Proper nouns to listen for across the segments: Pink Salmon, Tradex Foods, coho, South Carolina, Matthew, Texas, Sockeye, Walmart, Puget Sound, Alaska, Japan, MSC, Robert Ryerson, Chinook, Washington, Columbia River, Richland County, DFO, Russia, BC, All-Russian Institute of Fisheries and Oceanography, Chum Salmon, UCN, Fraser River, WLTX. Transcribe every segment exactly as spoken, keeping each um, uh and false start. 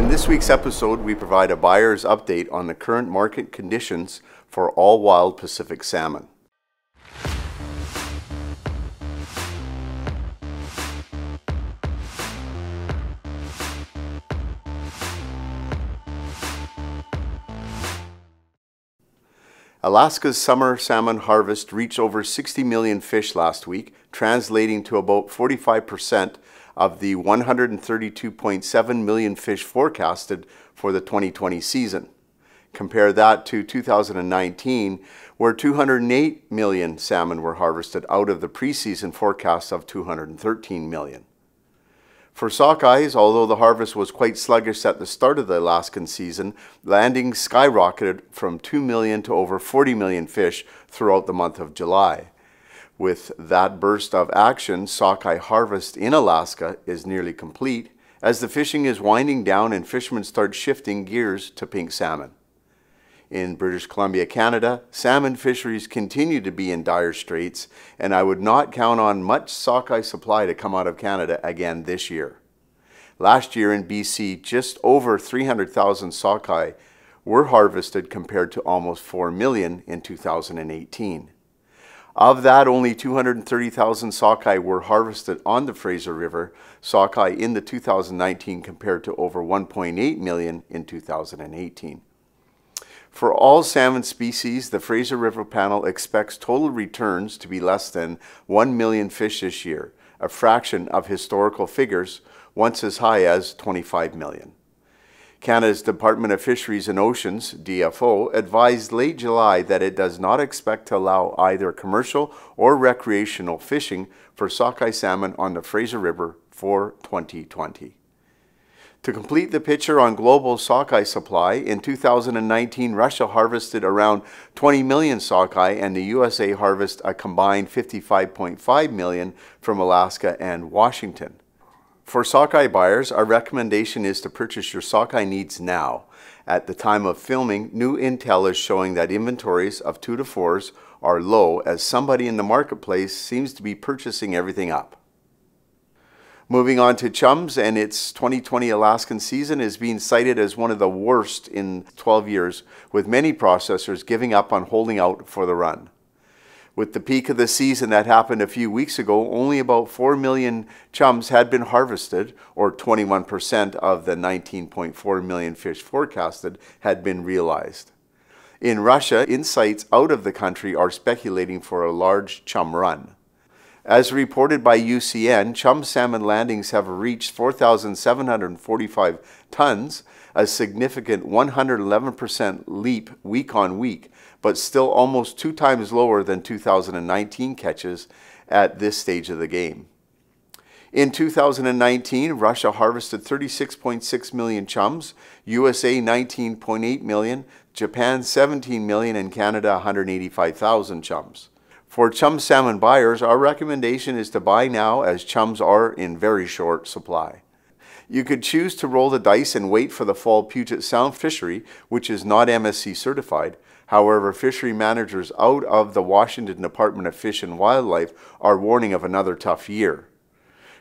In this week's episode, we provide a buyer's update on the current market conditions for all wild Pacific salmon. Alaska's summer salmon harvest reached over sixty million fish last week, translating to about forty-five percent of the one hundred thirty-two point seven million fish forecasted for the twenty twenty season. Compare that to two thousand nineteen, where two hundred eight million salmon were harvested out of the preseason forecast of two hundred thirteen million. For sockeyes, although the harvest was quite sluggish at the start of the Alaskan season, landings skyrocketed from two million to over forty million fish throughout the month of July. With that burst of action, sockeye harvest in Alaska is nearly complete as the fishing is winding down and fishermen start shifting gears to pink salmon. In British Columbia, Canada, salmon fisheries continue to be in dire straits, and I would not count on much sockeye supply to come out of Canada again this year. Last year in B C, just over three hundred thousand sockeye were harvested compared to almost four million in two thousand eighteen. Of that, only two hundred thirty thousand sockeye were harvested on the Fraser River, sockeye in the two thousand nineteen compared to over one point eight million in two thousand eighteen. For all salmon species, the Fraser River panel expects total returns to be less than one million fish this year, a fraction of historical figures once as high as twenty-five million. Canada's Department of Fisheries and Oceans, D F O, advised late July that it does not expect to allow either commercial or recreational fishing for sockeye salmon on the Fraser River for twenty twenty. To complete the picture on global sockeye supply, in two thousand nineteen, Russia harvested around twenty million sockeye and the U S A harvested a combined fifty-five point five million from Alaska and Washington. For sockeye buyers, our recommendation is to purchase your sockeye needs now. At the time of filming, new intel is showing that inventories of two to fours are low as somebody in the marketplace seems to be purchasing everything up. Moving on to chums, and its twenty twenty Alaskan season is being cited as one of the worst in twelve years, with many processors giving up on holding out for the run. With the peak of the season that happened a few weeks ago, only about four million chums had been harvested, or twenty-one percent of the nineteen point four million fish forecasted had been realized. In Russia, insights out of the country are speculating for a large chum run. As reported by U C N, chum salmon landings have reached four thousand seven hundred forty-five tons, a significant one hundred eleven percent leap week on week, but still almost two times lower than two thousand nineteen catches at this stage of the game. In two thousand nineteen, Russia harvested thirty-six point six million chums, U S A nineteen point eight million, Japan seventeen million, and Canada one hundred eighty-five thousand chums. For chum salmon buyers, our recommendation is to buy now as chums are in very short supply. You could choose to roll the dice and wait for the fall Puget Sound fishery, which is not M S C certified. However, fishery managers out of the Washington Department of Fish and Wildlife are warning of another tough year.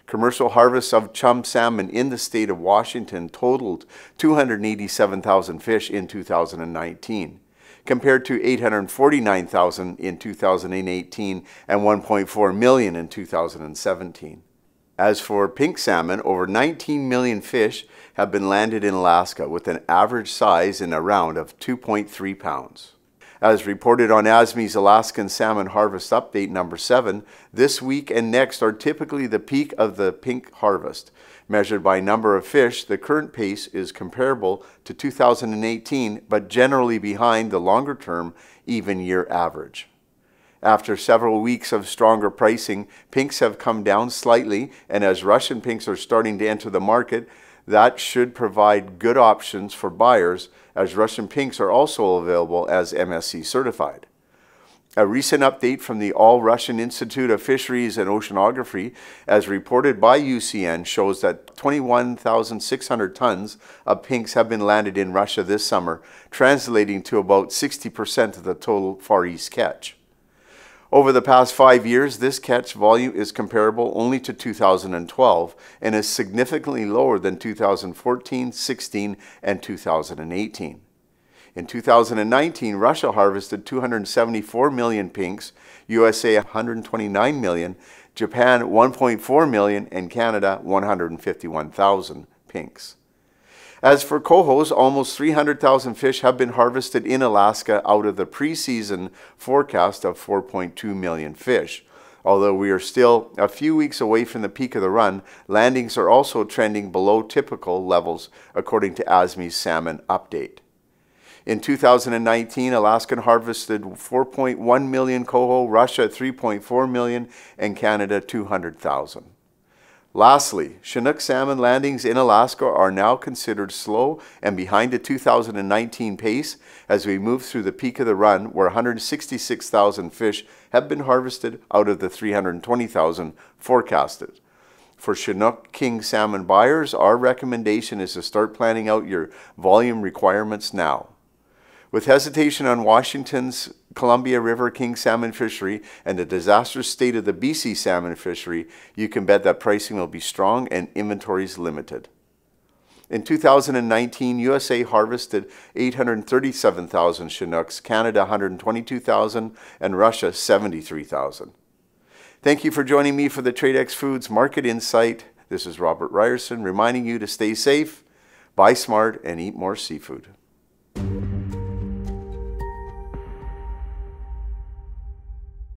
Commercial harvests of chum salmon in the state of Washington totaled two hundred eighty-seven thousand fish in two thousand nineteen. Compared to eight hundred forty-nine thousand in two thousand eighteen and one point four million in two thousand seventeen. As for pink salmon, over nineteen million fish have been landed in Alaska with an average size in a round of two point three pounds. As reported on A S M I's Alaskan Salmon Harvest Update number seven, this week and next are typically the peak of the pink harvest. Measured by number of fish, the current pace is comparable to two thousand eighteen, but generally behind the longer-term, even-year average. After several weeks of stronger pricing, pinks have come down slightly, and as Russian pinks are starting to enter the market, that should provide good options for buyers, as Russian pinks are also available as M S C certified. A recent update from the All-Russian Institute of Fisheries and Oceanography, as reported by U C N, shows that twenty-one thousand six hundred tons of pinks have been landed in Russia this summer, translating to about sixty percent of the total Far East catch. Over the past five years, this catch volume is comparable only to two thousand twelve and is significantly lower than two thousand fourteen, sixteen, and two thousand eighteen. In two thousand nineteen, Russia harvested two hundred seventy-four million pinks, U S A one hundred twenty-nine million, Japan one point four million, and Canada one hundred fifty-one thousand pinks. As for cohos, almost three hundred thousand fish have been harvested in Alaska out of the pre-season forecast of four point two million fish. Although we are still a few weeks away from the peak of the run, landings are also trending below typical levels, according to A S M I's Salmon Update. In two thousand nineteen, Alaska harvested four point one million coho, Russia three point four million, and Canada two hundred thousand. Lastly, Chinook salmon landings in Alaska are now considered slow and behind the two thousand nineteen pace as we move through the peak of the run, where one hundred sixty-six thousand fish have been harvested out of the three hundred twenty thousand forecasted. For Chinook king salmon buyers, our recommendation is to start planning out your volume requirements now. With hesitation on Washington's Columbia River king salmon fishery and the disastrous state of the B C salmon fishery, you can bet that pricing will be strong and inventories limited. In two thousand nineteen, U S A harvested eight hundred thirty-seven thousand Chinooks, Canada one hundred twenty-two thousand, and Russia seventy-three thousand. Thank you for joining me for the Tradex Foods Market Insight. This is Robert Ryerson reminding you to stay safe, buy smart, and eat more seafood.